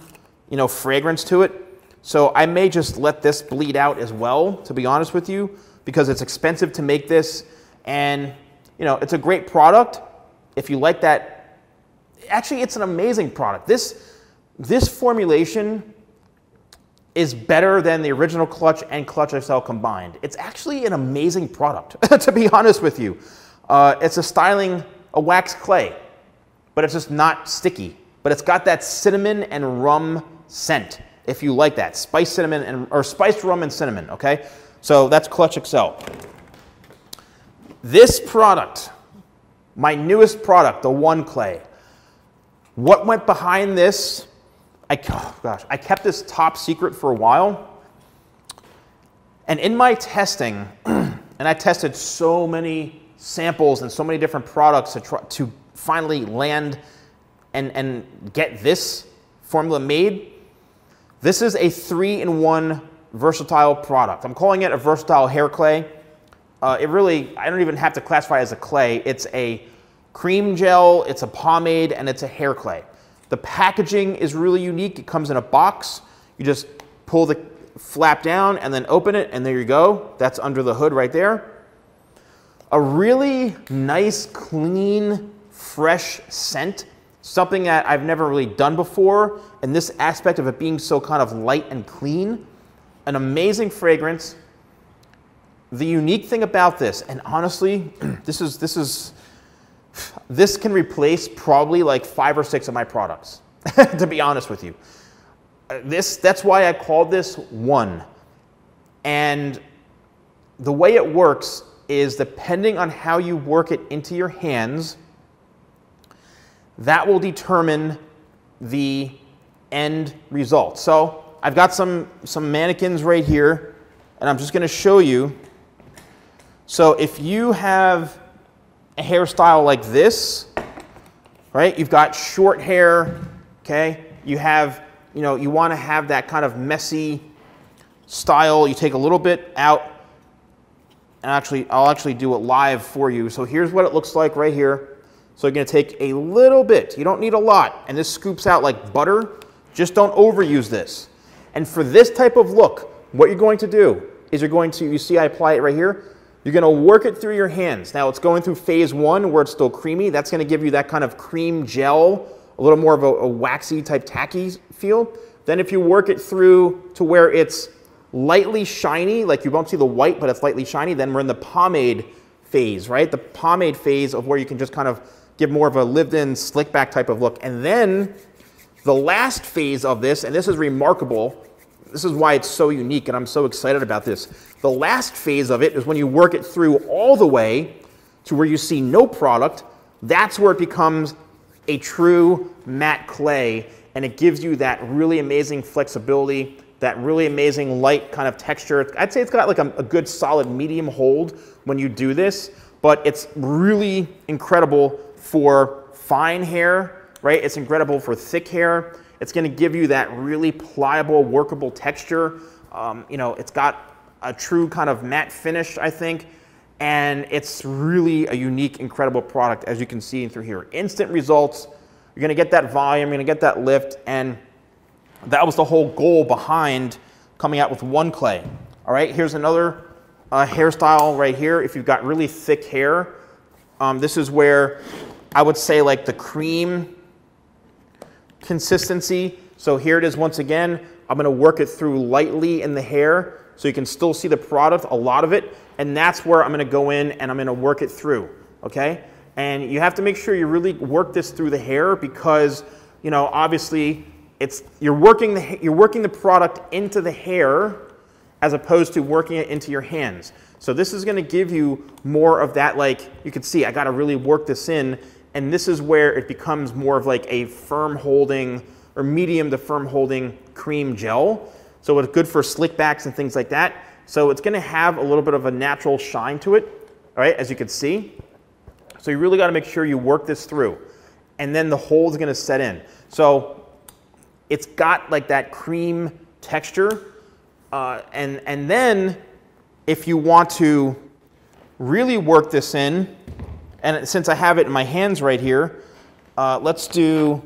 you know, fragrance to it. So I may just let this bleed out as well, to be honest with you, because it's expensive to make this, and you know, it's a great product if you like that. Actually, it's an amazing product. This formulation is better than the original Clutch and Clutch XL combined. It's actually an amazing product, to be honest with you. It's a wax clay, but it's just not sticky. But it's got that cinnamon and rum scent, if you like that. Spiced cinnamon and, or spiced rum and cinnamon, okay? So that's Clutch XL. This product, my newest product, the One Clay. What went behind this? I kept this top secret for a while. And in my testing, and I tested so many samples and so many different products to try to finally land and get this formula made. This is a 3-in-1 versatile product. I'm calling it a versatile hair clay. It really, I don't even have to classify it as a clay. It's a cream gel, it's a pomade, and it's a hair clay. The packaging is really unique. It comes in a box. You just pull the flap down and then open it, and there you go. That's under the hood right there. A really nice, clean, fresh scent, something that I've never really done before, and this aspect of it being so kind of light and clean. An amazing fragrance. The unique thing about this, and honestly, this can replace probably like 5 or 6 of my products, to be honest with you. That's why I called this One. And the way it works is depending on how you work it into your hands, that will determine the end result. So I've got some mannequins right here, and I'm just going to show you. So if you have a hairstyle like this, right? You've got short hair, okay? You have, you know, you want to have that kind of messy style. You take a little bit out, and actually, I'll actually do it live for you. So here's what it looks like right here. So you're going to take a little bit. You don't need a lot, and this scoops out like butter. Just don't overuse this. And for this type of look, what you're going to do is you're going to, you see I apply it right here. You're going to work it through your hands. Now it's going through phase 1 where it's still creamy. That's going to give you that kind of cream gel, a little more of a waxy type tacky feel. Then if you work it through to where it's lightly shiny, like you won't see the white, but it's lightly shiny, then we're in the pomade phase, right? The pomade phase of where you can just kind of give more of a lived-in, slick-back type of look. And then the last phase of this, and this is remarkable, this is why it's so unique and I'm so excited about this. The last phase of it is when you work it through all the way to where you see no product. That's where it becomes a true matte clay, and it gives you that really amazing flexibility, that really amazing light kind of texture. I'd say it's got like a good solid medium hold when you do this, but it's really incredible for fine hair, right? It's incredible for thick hair. It's gonna give you that really pliable, workable texture. You know, it's got a true kind of matte finish, I think, and it's really a unique, incredible product, as you can see through here. Instant results, you're gonna get that volume, you're gonna get that lift, and that was the whole goal behind coming out with one clay. All right, here's another hairstyle right here. If you've got really thick hair, this is where I would say like the cream consistency. So here it is once again. I'm gonna work it through lightly in the hair so you can still see the product, a lot of it, and that's where I'm gonna go in and I'm gonna work it through, okay? And you have to make sure you really work this through the hair because, you know, obviously it's, you're working the product into the hair as opposed to working it into your hands. So this is gonna give you more of that, like, you can see I gotta really work this in, and this is where it becomes more of like a firm holding or medium to firm holding cream gel. So it's good for slick backs and things like that. So it's gonna have a little bit of a natural shine to it, all right, as you can see. So you really gotta make sure you work this through, and then the hold's gonna set in. So it's got like that cream texture, and then if you want to really work this in, and since I have it in my hands right here, let's do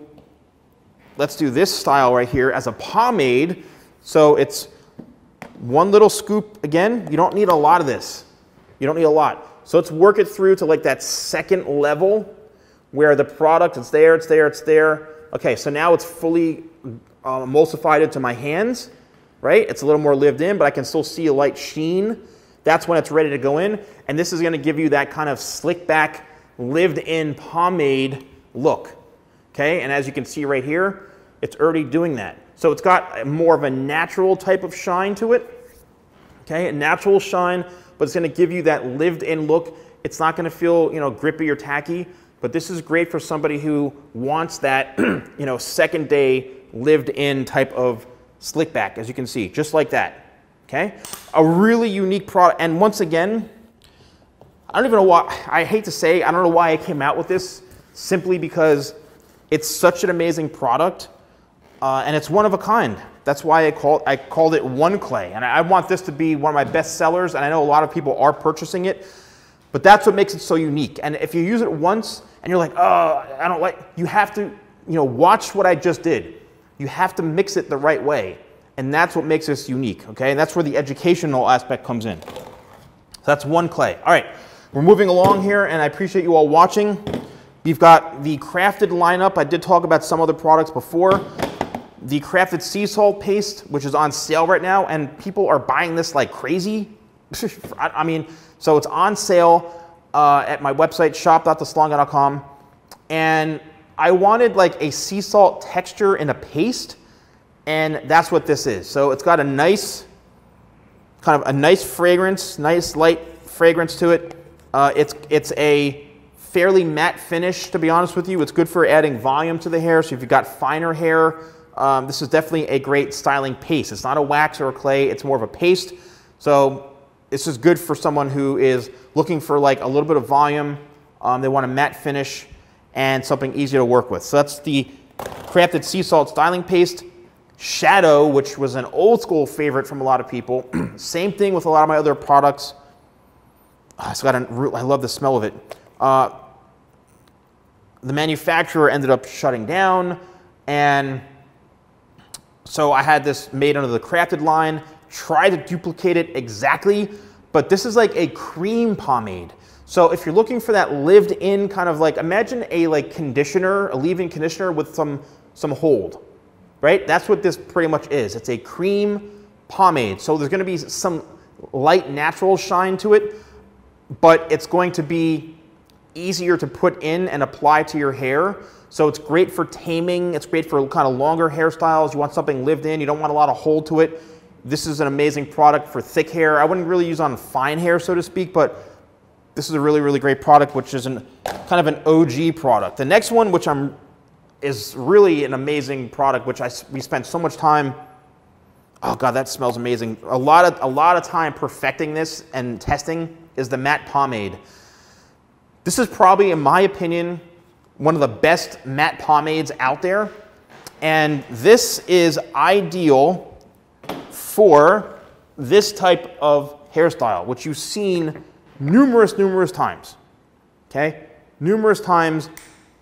this style right here as a pomade. So it's one little scoop again. You don't need a lot of this. You don't need a lot. So let's work it through to like that second level where the product is there, it's there, it's there. Okay, so now it's fully emulsified into my hands, right? It's a little more lived in, but I can still see a light sheen. That's when it's ready to go in. And this is gonna give you that kind of slick back, lived in pomade look, okay? And as you can see right here, it's already doing that. So it's got more of a natural type of shine to it, okay? A natural shine, but it's gonna give you that lived in look. It's not gonna feel, you know, grippy or tacky, but this is great for somebody who wants that, you know, second day lived in type of slick back, as you can see, just like that, okay? A really unique product, and once again, I don't even know why, I hate to say, I don't know why I came out with this, simply because it's such an amazing product. And it's one of a kind. That's why I called it one clay. And I want this to be one of my best sellers, and I know a lot of people are purchasing it, but that's what makes it so unique. And if you use it once and you're like, oh, I don't like, you have to, you know, watch what I just did. You have to mix it the right way. And that's what makes this unique, okay? And that's where the educational aspect comes in. So that's one clay. All right, we're moving along here, and I appreciate you all watching. You've got the crafted lineup. I did talk about some other products before. The crafted sea salt paste, which is on sale right now, and people are buying this like crazy. I mean, so it's on sale at my website, shop.thesalonguy.com. And I wanted like a sea salt texture in a paste, and that's what this is. So it's got a nice, kind of a nice fragrance, nice light fragrance to it. It's a fairly matte finish, to be honest with you. It's good for adding volume to the hair, so if you've got finer hair, this is definitely a great styling paste. It's not a wax or a clay, it's more of a paste. So this is good for someone who is looking for like a little bit of volume. They want a matte finish and something easy to work with. So that's the crafted sea salt styling paste. Shadow, which was an old school favorite from a lot of people. Same thing with a lot of my other products. Oh, it's got a, I love the smell of it. The manufacturer ended up shutting down, and so I had this made under the crafted line, tried to duplicate it exactly, but this is like a cream pomade. So if you're looking for that lived in kind of like, imagine a like conditioner, a leave-in conditioner with some hold, right? That's what this pretty much is. It's a cream pomade. So there's gonna be some light natural shine to it, but it's going to be easier to put in and apply to your hair. So it's great for taming. It's great for kind of longer hairstyles. You want something lived in. You don't want a lot of hold to it. This is an amazing product for thick hair. I wouldn't really use on fine hair, so to speak, but this is a really, really great product, which is kind of an OG product. The next one, which is really an amazing product, which we spent so much time. Oh God, that smells amazing. A lot of time perfecting this and testing is the matte pomade. This is probably, in my opinion, one of the best matte pomades out there. And this is ideal for this type of hairstyle, which you've seen numerous times, okay? Numerous times.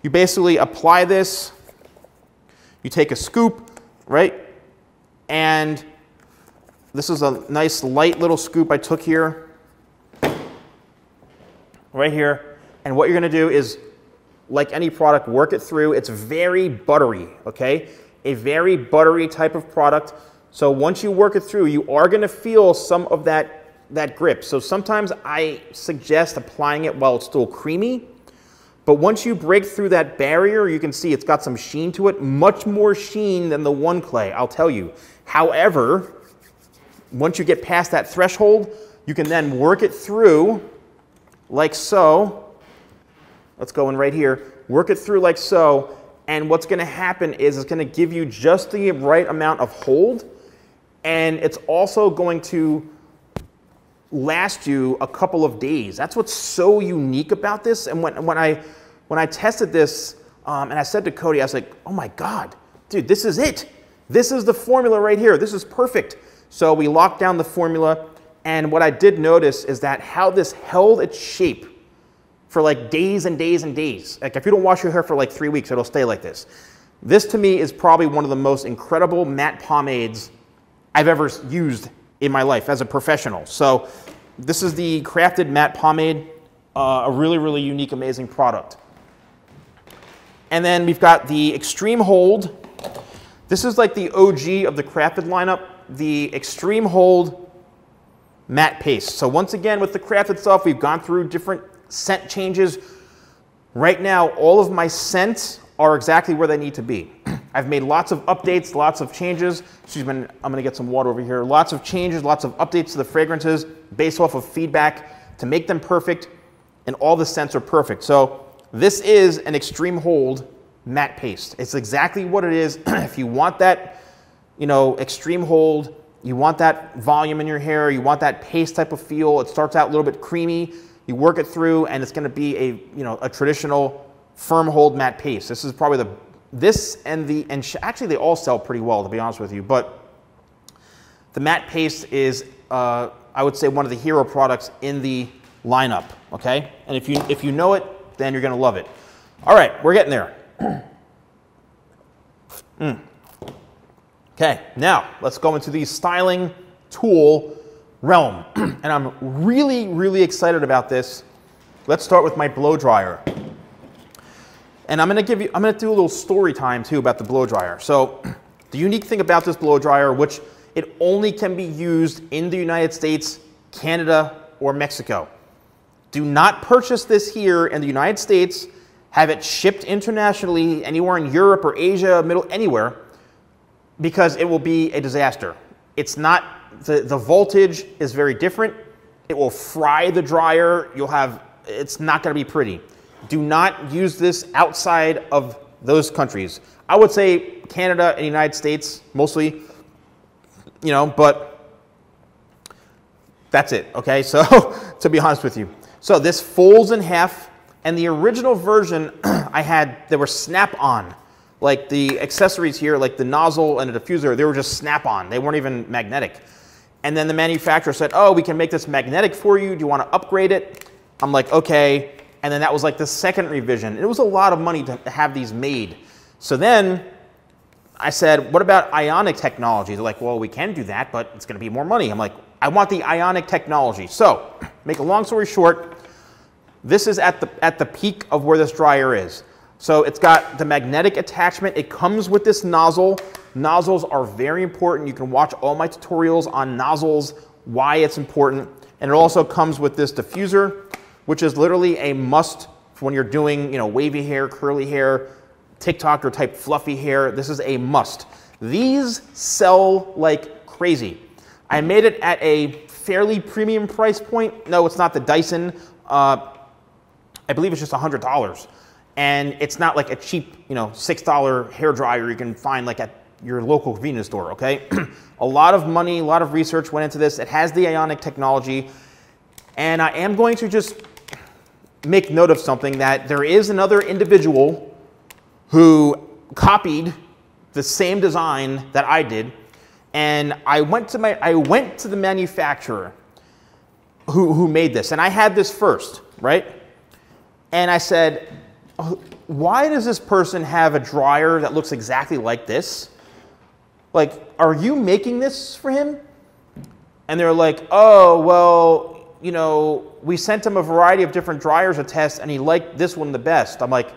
You basically apply this, you take a scoop, right? And this is a nice light little scoop I took here, right here. And what you're going to do is, like any product, work it through. It's very buttery, okay? A very buttery type of product. So once you work it through, you are going to feel some of that grip. So sometimes I suggest applying it while it's still creamy. But once you break through that barrier, you can see it's got some sheen to it, much more sheen than the one clay, I'll tell you. However, once you get past that threshold, you can then work it through like so. Let's go in right here, work it through like so, and what's gonna happen is it's gonna give you just the right amount of hold, and it's also going to last you a couple of days. That's what's so unique about this. And when I tested this, and I said to Cody, I was like, oh my God, dude, this is it. This is the formula right here. This is perfect. So we locked down the formula, and what I did notice is that how this held its shape for like days and days and days. Like if you don't wash your hair for like 3 weeks, it'll stay like this. This to me is probably one of the most incredible matte pomades I've ever used in my life as a professional. So this is the crafted matte pomade, a really, really unique, amazing product. And then we've got the Extreme Hold. This is like the OG of the crafted lineup, the Extreme Hold matte paste. So once again, with the crafted stuff, we've gone through different scent changes. Right now, all of my scents are exactly where they need to be. I've made lots of updates, lots of changes. Excuse me, I'm gonna get some water over here. Lots of changes, lots of updates to the fragrances based off of feedback to make them perfect, and all the scents are perfect. So this is an Extreme Hold matte paste. It's exactly what it is. If you want that, you know, extreme hold, you want that volume in your hair, you want that paste type of feel. It starts out a little bit creamy. You work it through, and it's going to be a traditional firm hold matte paste. This is probably actually they all sell pretty well, to be honest with you. But the matte paste is I would say one of the hero products in the lineup. Okay, and if you know it, then you're going to love it. All right, we're getting there. Okay, now let's go into the styling tool realm. And I'm really, really excited about this. Let's start with my blow dryer. And I'm gonna do a little story time too about the blow dryer. So the unique thing about this blow dryer, which it only can be used in the United States, Canada, or Mexico. Do not purchase this here in the United States, have it shipped internationally, anywhere in Europe or Asia, anywhere, because it will be a disaster. It's not, the voltage is very different. It will fry the dryer. It's not going to be pretty. Do not use this outside of those countries. I would say Canada and United States mostly, but that's it. Okay. So to be honest with you, so this folds in half, and the original version there were snap on. Like the accessories here, like the nozzle and the diffuser, they were just snap on. They weren't even magnetic. And then the manufacturer said, oh, we can make this magnetic for you. Do you want to upgrade it? I'm like, okay. And then that was like the second revision. It was a lot of money to have these made. So then I said, what about ionic technology? They're like, well, we can do that, but it's going to be more money. I'm like, I want the ionic technology. So make a long story short, this is at the peak of where this dryer is. So it's got the magnetic attachment. It comes with this nozzle. Nozzles are very important. You can watch all my tutorials on nozzles, why it's important. And it also comes with this diffuser, which is literally a must for when you're doing, you know, wavy hair, curly hair, TikToker type fluffy hair. This is a must. These sell like crazy. I made it at a fairly premium price point. No, it's not the Dyson. I believe it's just $100. And it's not like a cheap, you know, $6 hairdryer you can find like at your local convenience store, okay? A lot of money, a lot of research went into this. It has the ionic technology. And I am going to just make note of something, that there is another individual who copied the same design that I did. And I went to the manufacturer who made this, and I had this first, right? And I said, why does this person have a dryer that looks exactly like this? Like, are you making this for him? And they're like, oh, well, you know, we sent him a variety of different dryers to test, and he liked this one the best. I'm like,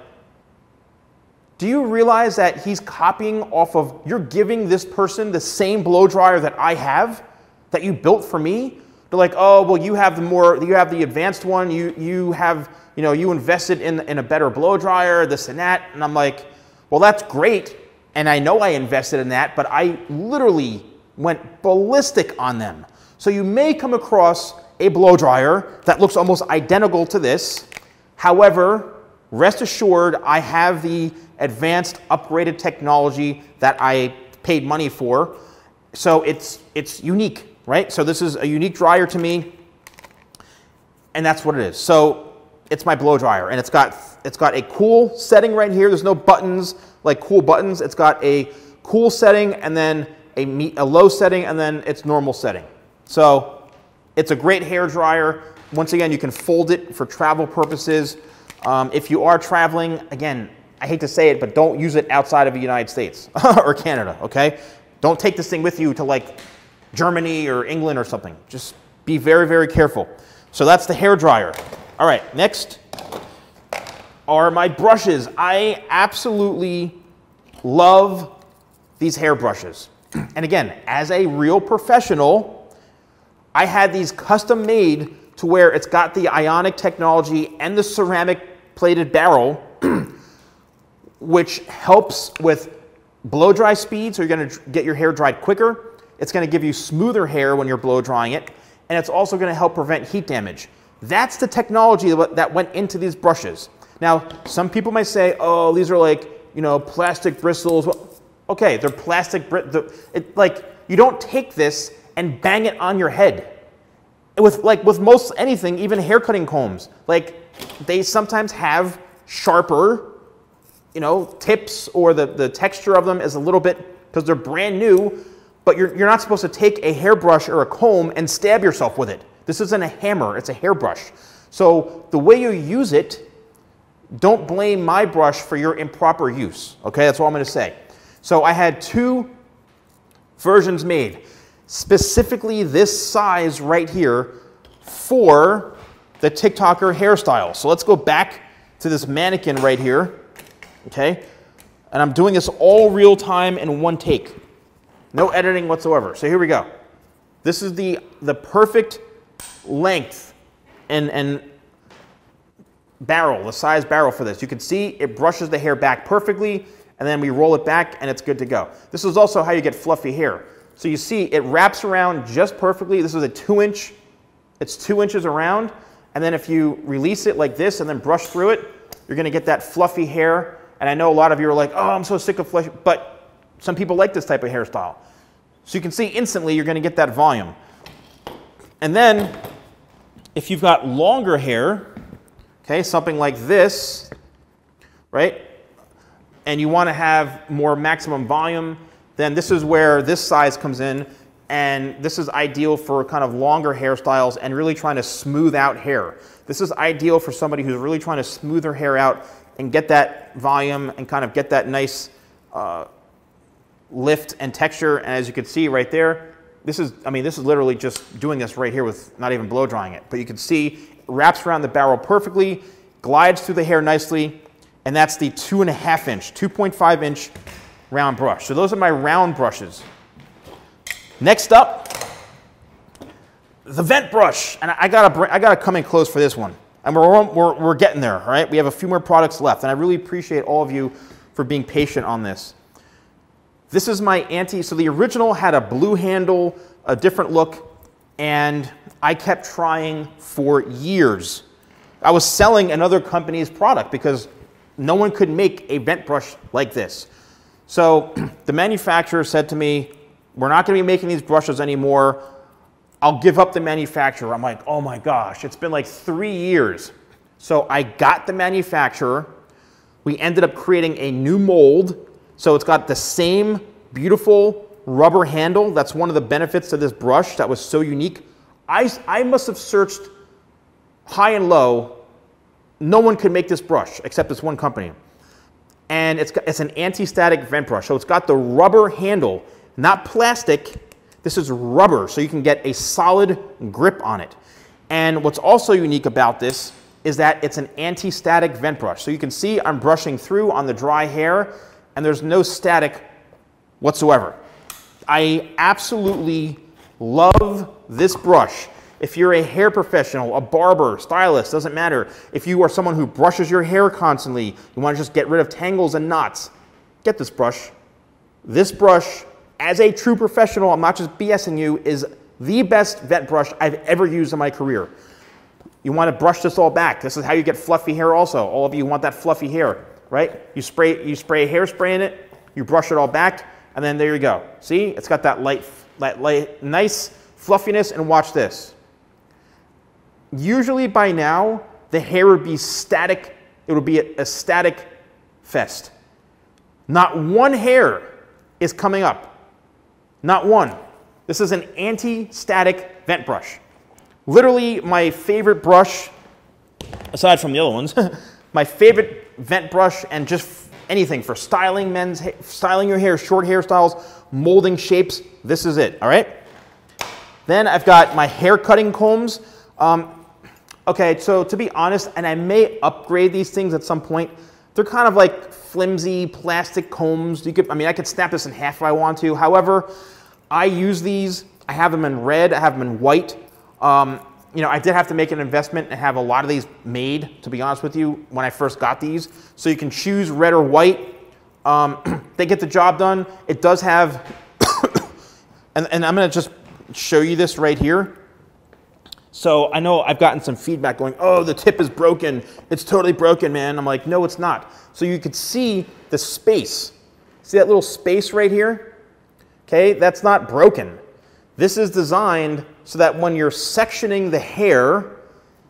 do you realize that he's copying off of, you're giving this person the same blow dryer that I have, that you built for me? They're like, oh, well, you have the advanced one, you invested in a better blow dryer, this and that. And I'm like, well, that's great. And I know I invested in that, but I literally went ballistic on them. So you may come across a blow dryer that looks almost identical to this. However, rest assured, I have the advanced upgraded technology that I paid money for. So it's unique, right? So this is a unique dryer to me, and that's what it is. So it's my blow dryer, and it's got a cool setting right here. There's no buttons, like cool buttons. It's got a cool setting, and then a low setting, and then it's normal setting. So it's a great hair dryer. Once again, you can fold it for travel purposes. If you are traveling, again, I hate to say it, but don't use it outside of the United States or Canada, okay? Don't take this thing with you to like Germany or England or something. Just be very, very careful. So that's the hair dryer. All right, next are my brushes. I absolutely love these hair brushes. And again, as a real professional, I had these custom made to where it's got the ionic technology and the ceramic plated barrel, which helps with blow dry speed. So you're going to get your hair dried quicker. It's going to give you smoother hair when you're blow drying it. And it's also going to help prevent heat damage. That's the technology that went into these brushes. Now, some people might say, oh, these are like, you know, plastic bristles. Okay, they're plastic. Like, you don't take this and bang it on your head. With most anything, even hair cutting combs, like they sometimes have sharper, you know, tips, or the texture of them is a little bit, because they're brand new, but you're not supposed to take a hairbrush or a comb and stab yourself with it. This isn't a hammer, it's a hairbrush. So the way you use it, don't blame my brush for your improper use. Okay, that's all I'm going to say. So I had two versions made, specifically this size right here for the TikToker hairstyle. So let's go back to this mannequin right here, okay? And I'm doing this all real time in one take. No editing whatsoever. So here we go. This is the perfect length and barrel, the size barrel for this. You can see it brushes the hair back perfectly, and then we roll it back and it's good to go. This is also how you get fluffy hair. So you see it wraps around just perfectly. This is a 2-inch, it's 2 inches around. And then if you release it like this and then brush through it, you're going to get that fluffy hair. And I know a lot of you are like, oh, I'm so sick of fluffy, but some people like this type of hairstyle. So you can see instantly you're going to get that volume. And then if you've got longer hair, okay, something like this, right? And you want to have more maximum volume, then this is where this size comes in, and this is ideal for kind of longer hairstyles and really trying to smooth out hair. This is ideal for somebody who's really trying to smooth their hair out and get that volume and kind of get that nice lift and texture. And as you can see right there, this is literally just doing this right here with not even blow drying it. But you can see it wraps around the barrel perfectly, glides through the hair nicely, and that's the 2.5-inch, 2.5-inch round brush. So those are my round brushes. Next up, the vent brush. And I gotta come in close for this one. And we're getting there, all right? We have a few more products left, and I really appreciate all of you for being patient on this. This is my anti, so the original had a blue handle, a different look, and I kept trying for years. I was selling another company's product because no one could make a vent brush like this. So the manufacturer said to me, we're not gonna be making these brushes anymore. I'll give up the manufacturer. I'm like, oh my gosh, it's been like 3 years. So I got the manufacturer. We ended up creating a new mold. So it's got the same beautiful rubber handle. That's one of the benefits to this brush that was so unique. I must have searched high and low. No one could make this brush except this one company. And it's an anti-static vent brush. So it's got the rubber handle, not plastic. This is rubber, so you can get a solid grip on it. And what's also unique about this is that it's an anti-static vent brush. So you can see I'm brushing through on the dry hair, and there's no static whatsoever. I absolutely love this brush. If you're a hair professional, a barber, stylist, doesn't matter. If you are someone who brushes your hair constantly, you want to just get rid of tangles and knots, get this brush. This brush, as a true professional, I'm not just BSing you, is the best vent brush I've ever used in my career. You want to brush this all back. This is how you get fluffy hair also. All of you want that fluffy hair, right? You spray hairspray in it, you brush it all back, and then there you go. See, it's got that light, nice fluffiness, and watch this. Usually by now, the hair would be static. It would be a static fest. Not one hair is coming up. Not one. This is an anti-static vent brush. Literally my favorite brush, aside from the other ones, my favorite vent brush, and just anything for styling styling your hair, short hairstyles, molding shapes, this is it, all right? Then I've got my hair cutting combs. Okay, so to be honest, and I may upgrade these things at some point, they're kind of like flimsy plastic combs. You could, I mean, I could snap this in half if I want to. However, I use these. I have them in red. I have them in white. You know, I did have to make an investment and have a lot of these made, to be honest with you, when I first got these. So you can choose red or white. They get the job done. It does have, and I'm going to just show you this right here. So I know I've gotten some feedback going, oh, the tip is broken. It's totally broken, man. I'm like, no, it's not. So you could see the space. See that little space right here? Okay, that's not broken. This is designed so that when you're sectioning the hair,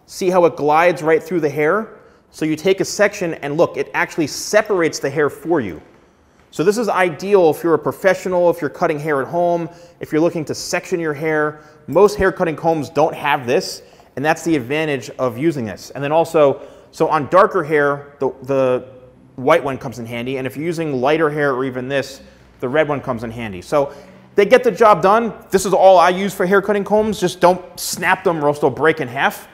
see how it glides right through the hair? So you take a section and look, it actually separates the hair for you. So this is ideal if you're a professional, if you're cutting hair at home, if you're looking to section your hair. Most hair cutting combs don't have this, and that's the advantage of using this. And then also, so on darker hair, the white one comes in handy, and if you're using lighter hair or even this, the red one comes in handy. So they get the job done. This is all I use for hair cutting combs. Just don't snap them or else they'll break in half.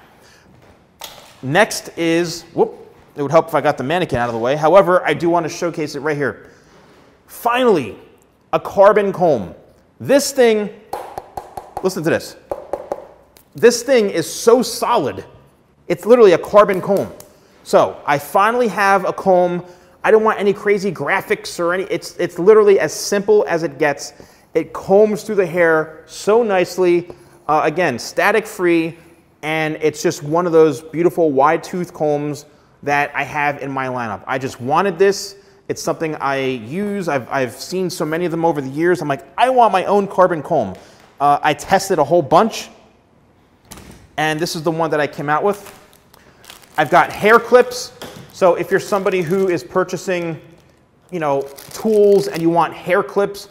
Next is, whoop, it would help if I got the mannequin out of the way. However, I do want to showcase it right here. Finally, a carbon comb. This thing, listen to this. This thing is so solid. It's literally a carbon comb. So I finally have a comb. I don't want any crazy graphics or any, it's literally as simple as it gets. It combs through the hair so nicely. Again, static free, and it's just one of those beautiful wide tooth combs that I have in my lineup. I just wanted this. It's something I use. I've seen so many of them over the years. I'm like, I want my own carbon comb. I tested a whole bunch, and this is the one that I came out with. I've got hair clips. So if you're somebody who is purchasing, you know, tools and you want hair clips,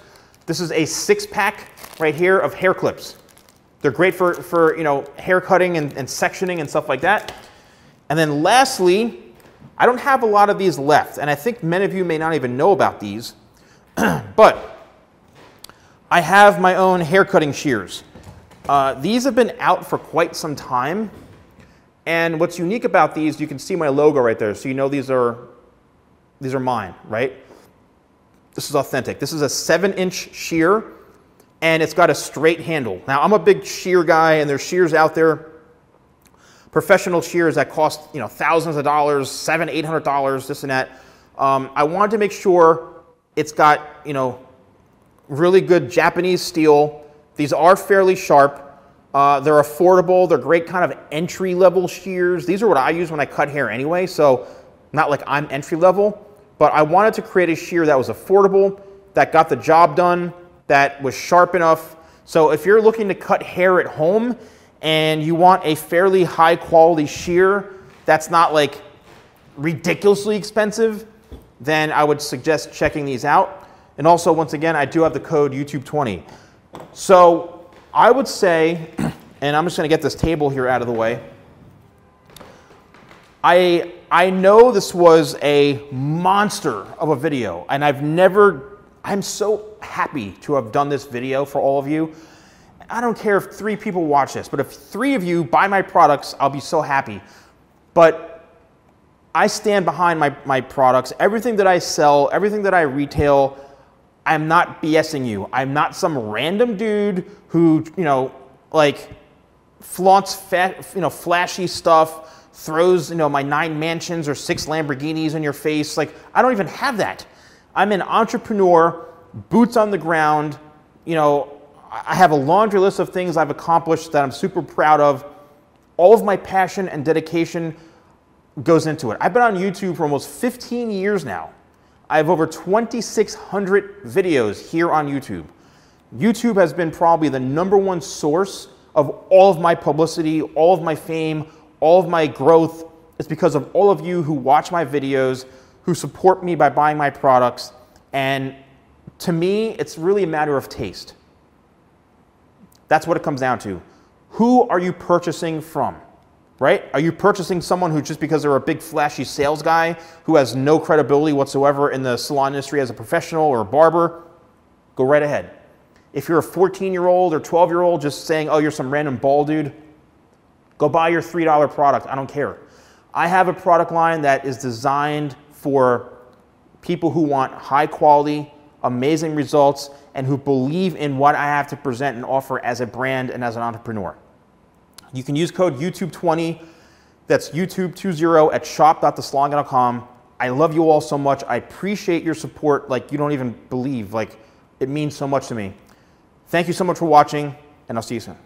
this is a 6-pack right here of hair clips. They're great for you know, hair cutting and sectioning and stuff like that. And then lastly, I don't have a lot of these left, and I think many of you may not even know about these, but I have my own hair cutting shears. These have been out for quite some time, and what's unique about these, you can see my logo right there, so you know these are mine, right? This is authentic. This is a 7-inch shear, and it's got a straight handle. Now, I'm a big shear guy, and there's shears out there. professional shears that cost, you know, thousands of dollars, $700–800, this and that. I wanted to make sure it's got, you know, really good Japanese steel. These are fairly sharp. They're affordable. They're great kind of entry-level shears. These are what I use when I cut hair anyway, so not like I'm entry-level, but I wanted to create a shear that was affordable, that got the job done, that was sharp enough. So if you're looking to cut hair at home and you want a fairly high-quality shear that's not like ridiculously expensive, then I would suggest checking these out. And also, once again, I do have the code YouTube20. So I would say, and I'm just going to get this table here out of the way, I know this was a monster of a video, and I'm so happy to have done this video for all of you. I don't care if 3 people watch this, but if 3 of you buy my products, I'll be so happy. But I stand behind my products. Everything that I sell, everything that I retail, I'm not BSing you. I'm not some random dude who, you know, like flaunts flashy stuff, throws, you know, my 9 mansions or 6 Lamborghinis in your face. Like, I don't even have that. I'm an entrepreneur, boots on the ground. You know, I have a laundry list of things I've accomplished that I'm super proud of. All of my passion and dedication goes into it. I've been on YouTube for almost 15 years now. I have over 2,600 videos here on YouTube. YouTube has been probably the #1 source of all of my publicity, all of my fame, all of my growth. It's because of all of you who watch my videos, who support me by buying my products. And to me, it's really a matter of taste. That's what it comes down to. Who are you purchasing from? Right? Are you purchasing someone who, just because they're a big flashy sales guy who has no credibility whatsoever in the salon industry as a professional or a barber? Go right ahead. If you're a 14-year-old or 12-year-old just saying, oh, you're some random bald dude, go buy your $3 product. I don't care. I have a product line that is designed for people who want high quality, amazing results, and who believe in what I have to present and offer as a brand and as an entrepreneur. You can use code YouTube20, that's YouTube20 at shop.thesalonguy.com. I love you all so much. I appreciate your support like you don't even believe. Like, it means so much to me. Thank you so much for watching, and I'll see you soon.